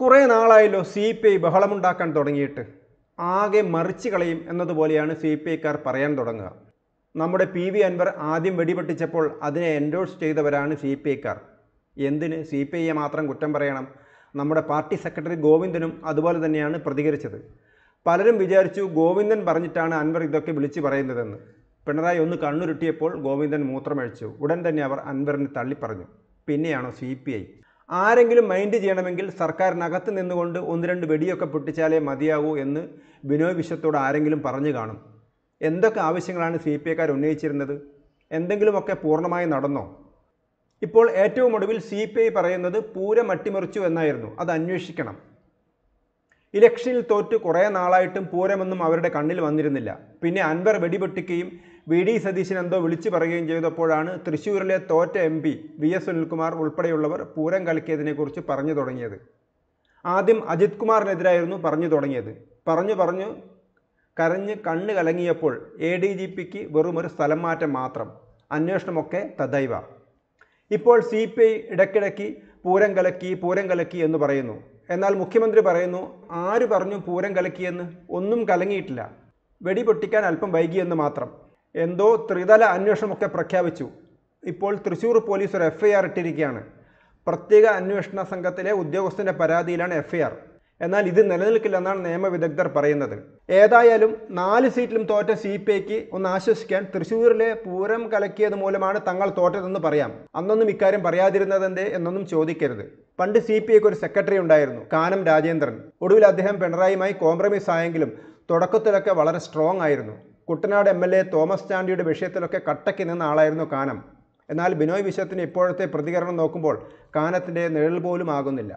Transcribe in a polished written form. കുറേ നാളായല്ലോ C P I ബഹളമുണ്ടാക്കാൻ തുടങ്ങിയിട്ട്, ആകെ മറിച്ച് കളയും എന്നതുപോലെയാണ് സി പി ഐക്കാർ പറയാൻ തുടങ്ങുക. നമ്മുടെ പി വി അൻവർ ആദ്യം വെടിപൊട്ടിച്ചപ്പോൾ അതിനെ എൻഡോഴ്സ് ചെയ്തവരാണ് സി പി ഐക്കാർ. എന്തിന് സി പി ഐയെ മാത്രം കുറ്റം പറയണം? നമ്മുടെ പാർട്ടി സെക്രട്ടറി ഗോവിന്ദനും അതുപോലെ തന്നെയാണ് പ്രതികരിച്ചത്. പലരും വിചാരിച്ചു ഗോവിന്ദൻ പറഞ്ഞിട്ടാണ് അൻവർ ഇതൊക്കെ വിളിച്ച് പറയുന്നതെന്ന്. പിണറായി ഒന്ന് കണ്ണുരുട്ടിയപ്പോൾ ഗോവിന്ദൻ മൂത്രമഴിച്ചു. ഉടൻ തന്നെ അവർ അൻവറിനെ തള്ളിപ്പറഞ്ഞു. പിന്നെയാണോ സി പി ഐ? ആരെങ്കിലും മൈൻഡ് ചെയ്യണമെങ്കിൽ സർക്കാരിനകത്ത് നിന്നുകൊണ്ട് ഒന്ന് രണ്ട് വെടിയൊക്കെ പൊട്ടിച്ചാലേ മതിയാകൂ എന്ന് ബിനോയ് വിശ്വത്തോട് ആരെങ്കിലും പറഞ്ഞു കാണും. എന്തൊക്കെ ആവശ്യങ്ങളാണ് സി പി ഐക്കാർ ഉന്നയിച്ചിരുന്നത്? എന്തെങ്കിലുമൊക്കെ പൂർണ്ണമായി നടന്നോ? ഇപ്പോൾ ഏറ്റവും ഒടുവിൽ സി പി ഐ പറയുന്നത് പൂരം അട്ടിമറിച്ചു എന്നായിരുന്നു. അത് അന്വേഷിക്കണം. ഇലക്ഷനിൽ തോറ്റ് കുറേ നാളായിട്ടും പൂരമൊന്നും അവരുടെ കണ്ണിൽ വന്നിരുന്നില്ല. പിന്നെ അൻവർ വെടിപൊട്ടിക്കുകയും വി ഡി സതീശൻ എന്തോ വിളിച്ചു പറയുകയും ചെയ്തപ്പോഴാണ് തൃശ്ശൂരിലെ തോറ്റ MP വി എസ് സുനിൽകുമാർ ഉൾപ്പെടെയുള്ളവർ പൂരം കളിക്കിയതിനെക്കുറിച്ച് പറഞ്ഞു തുടങ്ങിയത്. ആദ്യം അജിത് കുമാറിനെതിരായിരുന്നു പറഞ്ഞു തുടങ്ങിയത്. പറഞ്ഞു കരഞ്ഞ് കണ്ണ് കലങ്ങിയപ്പോൾ ADGPക്ക് വെറുമൊരു സ്ഥലം മാറ്റം മാത്രം, അന്വേഷണമൊക്കെ തദൈവ. ഇപ്പോൾ CPI ഇടയ്ക്കിടയ്ക്ക് പൂരം കലക്കി എന്ന് പറയുന്നു. എന്നാൽ മുഖ്യമന്ത്രി പറയുന്നു ആര് പറഞ്ഞു പൂരം കലക്കിയെന്ന്? ഒന്നും കലങ്ങിയിട്ടില്ല, വെടിപൊട്ടിക്കാൻ അല്പം വൈകിയെന്ന് മാത്രം. എന്തോ ത്രിതല അന്വേഷണമൊക്കെ പ്രഖ്യാപിച്ചു. ഇപ്പോൾ തൃശ്ശൂർ പോലീസ് ഒരു FIR ഇട്ടിരിക്കുകയാണ്. പ്രത്യേക അന്വേഷണ സംഘത്തിലെ ഉദ്യോഗസ്ഥൻ്റെ പരാതിയിലാണ് FIR. എന്നാൽ ഇത് നിലനിൽക്കില്ലെന്നാണ് നിയമവിദഗ്ധർ പറയുന്നത്. ഏതായാലും 4 സീറ്റിലും തോറ്റ CPIക്ക് ഒന്ന് ആശ്വസിക്കാൻ തൃശ്ശൂരിലെ പൂരം കലക്കിയത് മൂലമാണ് തങ്ങൾ തോറ്റതെന്ന് പറയാം. അന്നൊന്നും ഇക്കാര്യം പറയാതിരുന്നതെന്തേ എന്നൊന്നും ചോദിക്കരുത്. പണ്ട് CPIക്ക് ഒരു സെക്രട്ടറി ഉണ്ടായിരുന്നു, കാനം രാജേന്ദ്രൻ. ഒടുവിൽ അദ്ദേഹം പിണറായിയുമായി കോംപ്രമൈസ് ആയെങ്കിലും തുടക്കത്തിലൊക്കെ വളരെ സ്ട്രോങ് ആയിരുന്നു. കുട്ടനാട് MLA തോമസ് ചാണ്ടിയുടെ വിഷയത്തിലൊക്കെ കട്ടയ്ക്ക് നിന്ന ആളായിരുന്നു കാനം. എന്നാൽ ബിനോയ് വിശ്വത്തിന് ഇപ്പോഴത്തെ പ്രതികരണം നോക്കുമ്പോൾ കാനത്തിൻ്റെ നിഴൽ പോലും ആകുന്നില്ല.